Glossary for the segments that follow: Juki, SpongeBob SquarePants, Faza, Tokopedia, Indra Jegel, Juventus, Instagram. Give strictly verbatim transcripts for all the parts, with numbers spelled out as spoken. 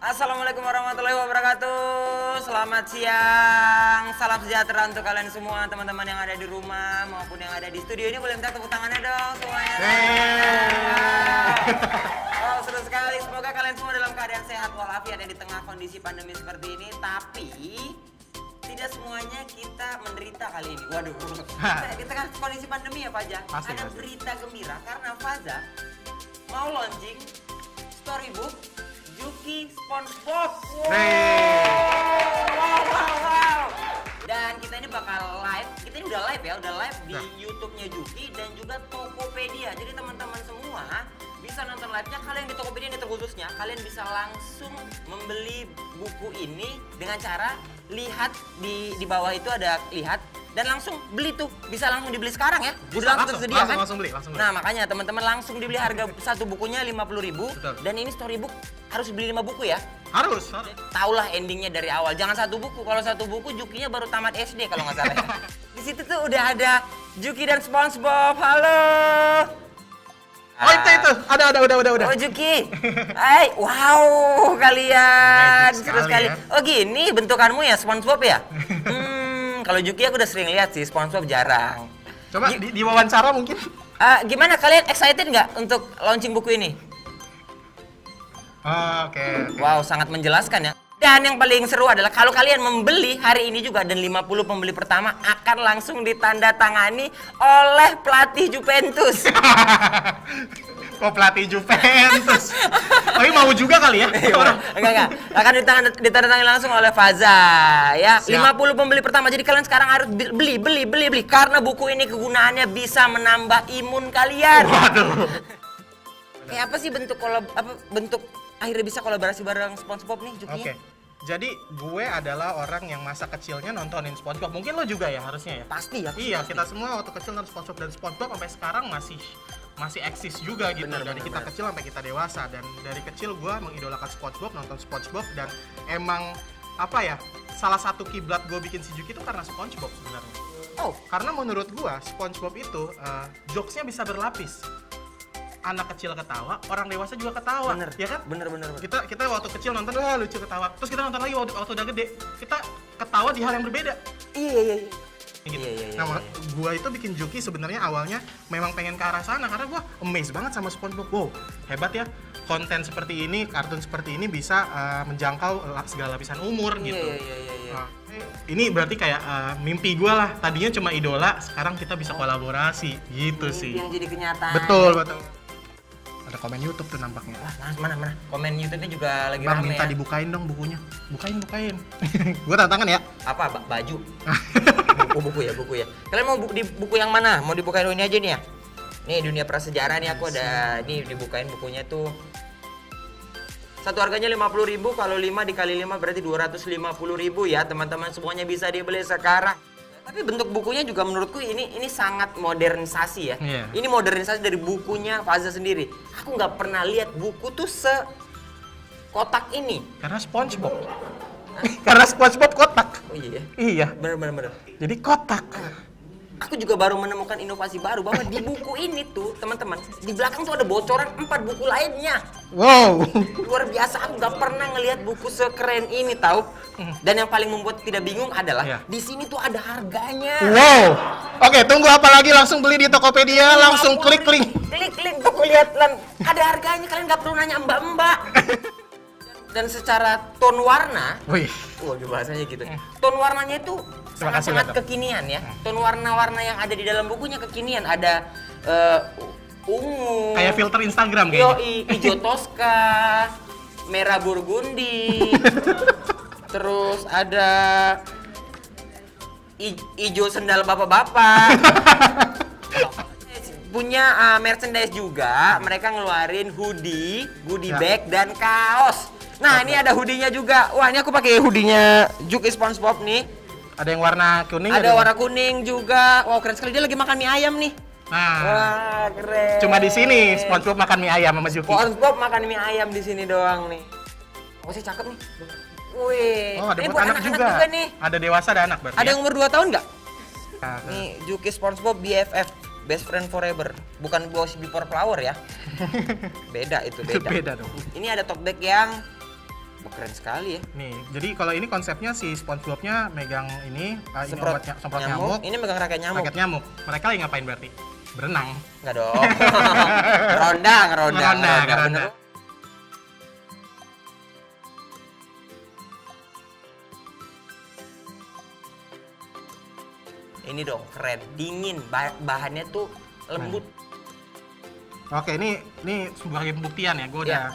Assalamualaikum warahmatullahi wabarakatuh. Selamat siang. Salam sejahtera untuk kalian semua, teman-teman yang ada di rumah maupun yang ada di studio ini. Boleh minta tepuk tangannya dong semuanya. Wow, seru sekali. Semoga kalian semua dalam keadaan sehat walafiat di tengah kondisi pandemi seperti ini. Tapi tidak semuanya kita menderita kali ini. Waduh. Di tengah kondisi pandemi ya Pak Jang. Ada berita gembira karena Faza mau launching storybook Juki SpongeBob. Wow. Wow, wow, wow. Dan kita ini bakal live, kita ini udah live ya, udah live di nah. YouTube-nya Juki dan juga Tokopedia. Jadi teman-teman semua bisa nonton live-nya. Kalian di Tokopedia ini terkhususnya, kalian bisa langsung membeli buku ini dengan cara lihat di di bawah itu ada lihat. Dan langsung beli tuh, bisa langsung dibeli sekarang ya? Udah langsung tersedia kan? Langsung beli, langsung beli. Nah makanya teman-teman langsung dibeli, harga satu bukunya lima puluh ribu. Betul. Dan ini storybook harus beli lima buku ya? Harus, harus. Taulah endingnya dari awal, jangan satu buku. Kalau satu buku Jukinya baru tamat S D kalau nggak salah. Di situ tuh udah ada Juki dan SpongeBob, halo. Oh itu itu, ada ada udah udah udah. Oh Juki, hai, wow kalian, seru sekali. Oh gini bentukanmu ya SpongeBob ya? Kalau Juki aku udah sering lihat sih, SpongeBob jarang. Coba di, di wawancara mungkin. Uh, gimana kalian excited nggak untuk launching buku ini? Oh, Oke. Okay, okay. Wow, sangat menjelaskan ya. Dan yang paling seru adalah kalau kalian membeli hari ini juga dan lima puluh pembeli pertama akan langsung ditandatangani oleh pelatih Juventus. Kok pelatih Juventus? Tapi mau juga kali ya? Enggak, enggak. Akan ditandatangani langsung oleh Faza ya. Siap. lima puluh pembeli pertama. Jadi kalian sekarang harus beli, beli, beli, beli. Karena buku ini kegunaannya bisa menambah imun kalian. Waduh. Kayak apa sih bentuk kolab, apa bentuk akhirnya bisa kolaborasi bareng SpongeBob nih Juki? Oke. Okay. Jadi gue adalah orang yang masa kecilnya nontonin SpongeBob. Mungkin lo juga ya harusnya ya? Pasti ya. Iya, pasti. Kita semua waktu kecil nonton SpongeBob dan SpongeBob sampai sekarang masih masih eksis juga gitu. Bener, dari bener, kita bener. kecil sampai kita dewasa, dan dari kecil gue mengidolakan SpongeBob, nonton SpongeBob, dan emang apa ya? Salah satu kiblat gue bikin si Juki itu karena SpongeBob sebenarnya. Oh, karena menurut gue SpongeBob itu uh, jokesnya bisa berlapis. Anak kecil ketawa, orang dewasa juga ketawa, bener, ya kan? Bener, bener, bener. Kita kita waktu kecil nonton, wah lucu ketawa. Terus kita nonton lagi waktu, waktu udah gede, kita ketawa di hal yang berbeda. Iya, iya, iya. Gitu. Iya, iya, iya. Nah, gua itu bikin Juki sebenarnya awalnya memang pengen ke arah sana karena gua amazed banget sama SpongeBob. Wow, hebat ya. Konten seperti ini, kartun seperti ini bisa uh, menjangkau segala lapisan umur gitu. Iya, iya, iya, iya. Nah, ini berarti kayak uh, mimpi gue lah, tadinya cuma idola, sekarang kita bisa kolaborasi gitu. Ini sih yang jadi kenyataan. Betul, betul. Ada komen YouTube tuh nampaknya. Wah, mana mana komen YouTube-nya juga lagi rame. Bang, minta ya? Dibukain dong bukunya. Bukain, bukain. Gue tantangan ya. Apa? Baju. Buku, buku ya, buku ya. Kalian mau bu di buku yang mana? Mau dibukain ini aja nih ya. Nih dunia prasejarah nih aku ada. Nih dibukain bukunya tuh. Satu harganya lima puluh ribu, kalau lima dikali lima berarti dua ratus lima puluh ribu ya. Teman-teman semuanya bisa dibeli sekarang. Tapi bentuk bukunya juga menurutku ini ini sangat modernisasi ya. Yeah. Ini modernisasi dari bukunya Faza sendiri. Aku nggak pernah lihat buku tuh sekotak ini. Karena SpongeBob. Karena SpongeBob kotak. Oh iya. Iya. Bener-bener. Jadi kotak. Aku juga baru menemukan inovasi baru bahwa di buku ini tuh teman-teman di belakang tuh ada bocoran empat buku lainnya. Wow. Luar biasa, aku nggak pernah ngelihat buku sekeren ini tahu. Dan yang paling membuat tidak bingung adalah yeah. di sini tuh ada harganya. Wow. Oke, okay, tunggu apa lagi? Langsung beli di Tokopedia, langsung klik link. Klik link tuh lihat lan. Ada harganya, kalian nggak perlu nanya mbak-mbak. Dan secara ton warna, wih, waduh bahasanya gitu. Ton warnanya itu sangat-sangat kekinian ya. Ton warna-warna yang ada di dalam bukunya kekinian. Ada uh, ungu. Kayak filter Instagram kayaknya. Yoi, hijau Tosca, merah burgundi. Terus ada hijau sendal bapak-bapak. Punya uh, merchandise juga. Mereka ngeluarin hoodie, goodie ya. bag, dan kaos. Nah, Masa. ini ada hoodie-nya juga. Wah, ini aku pakai hoodie-nya Juki SpongeBob nih. Ada yang warna kuning. Ada, ada warna kuning juga. Wow, keren sekali. Dia lagi makan mie ayam nih. Nah, wah, keren. Cuma di sini SpongeBob makan mie ayam sama Juki. SpongeBob makan mie ayam di sini doang nih. Oh, sih cakep nih. Wih. Oh, ada buat anak-anak juga. juga nih. Ada dewasa, ada anak berarti. Ada ya? Yang umur dua tahun nggak? Nah, nih, Juki SpongeBob B F F, best friend forever. Bukan bos before flower ya. Beda itu, beda. Beda dong. Ini ada tote bag yang Keren sekali ya. Nih, jadi kalau ini konsepnya si SpongeBobnya megang ini, uh, ini semprot, obatnya, semprot nyamuk. nyamuk. Ini megang raket nyamuk. Raket nyamuk. Mereka lagi ngapain berarti? Berenang. Enggak dong. Ronda, ronda, ronda, ronda. Ini dong keren, dingin, bah bahannya tuh lembut. Nah. Oke, ini ini sebagai pembuktian ya, gue udah ya.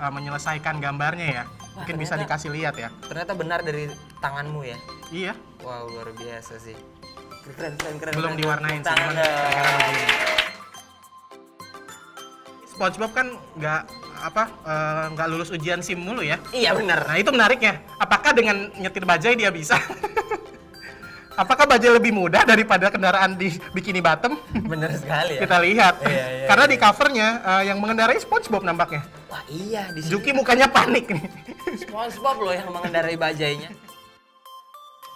uh, menyelesaikan gambarnya ya. Wah, mungkin ternyata, bisa dikasih lihat ya. Ternyata benar dari tanganmu ya? Iya. Wow, luar biasa sih. Keren, keren, keren. Belum keren, diwarnain sih. SpongeBob kan nggak apa nggak uh, lulus ujian SIM mulu ya? Iya benar. Nah itu menariknya. Apakah dengan nyetir bajai dia bisa? Apakah bajai lebih mudah daripada kendaraan di Bikini Bottom? Bener sekali ya. Kita lihat. Iya, iya, karena iya. Di covernya uh, yang mengendarai SpongeBob nampaknya. Wah iya. Di sini. Juki mukanya panik nih. SpongeBob loh yang mengendarai bajainya.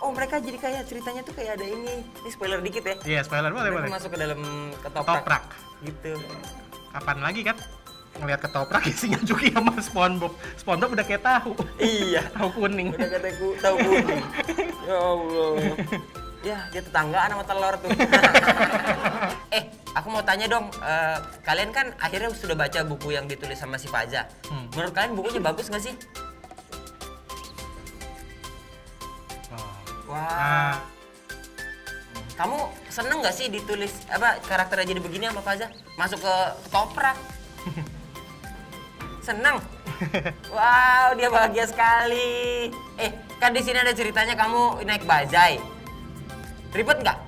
Oh mereka jadi kayak ceritanya tuh kayak ada ini. Ini spoiler dikit ya. Iya spoiler boleh boleh. Masuk ke dalam ketoprak. Ketoprak. Gitu. Kapan lagi kan? Ngeliat ketoprak isinya Juki sama SpongeBob. SpongeBob udah kayak tahu. Iya. Tahu kuning. Udah kayak tahu kuning. Ya Allah. Ya dia tetanggaan sama telur tuh. Eh aku mau tanya dong. Uh, kalian kan akhirnya sudah baca buku yang ditulis sama si Faza. Hmm. Menurut kalian bukunya bagus nggak sih? Oh. Wah. Wow. Ah. Kamu seneng nggak sih ditulis apa karakternya jadi begini sama Faza? Masuk ke ketoprak. Senang. Wow, dia bahagia sekali. Eh, kan di sini ada ceritanya kamu naik bajai. Ribet nggak?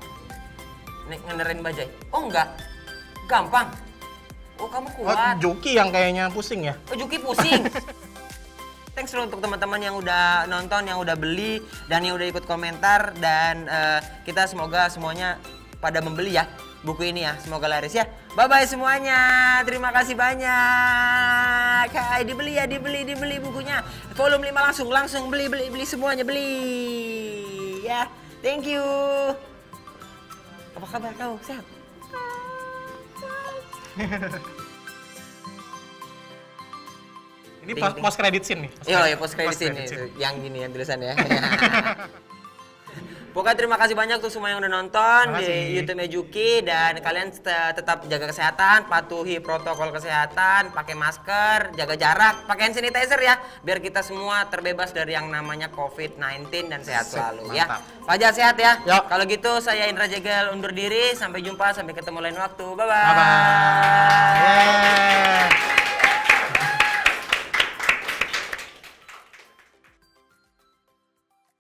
Naik ngendarin bajai? Oh enggak. Gampang. Oh kamu kuat. Oh, Juki yang kayaknya pusing ya? Oh Juki pusing. Thanks loh untuk teman-teman yang udah nonton, yang udah beli, dan yang udah ikut komentar. Dan uh, kita semoga semuanya pada membeli ya. Buku ini ya, semoga laris ya. Bye-bye semuanya, terima kasih banyak. Hai, dibeli ya, dibeli, dibeli bukunya. Volume lima langsung, langsung beli, beli, beli semuanya, beli. Ya, thank you. Apa kabar kau, sehat? Ini post credit scene nih. Iya, ya, post credit scene nih. Yang gini, yang tulisan ya. Pokoknya terima kasih banyak untuk semua yang udah nonton di YouTube Juki, dan kalian tetap jaga kesehatan, patuhi protokol kesehatan, pakai masker, jaga jarak, pakai hand sanitizer ya, biar kita semua terbebas dari yang namanya covid sembilan belas dan sehat selalu ya. Faza sehat ya. Kalau gitu saya Indra Jegel undur diri, sampai jumpa, sampai ketemu lain waktu. Bye bye.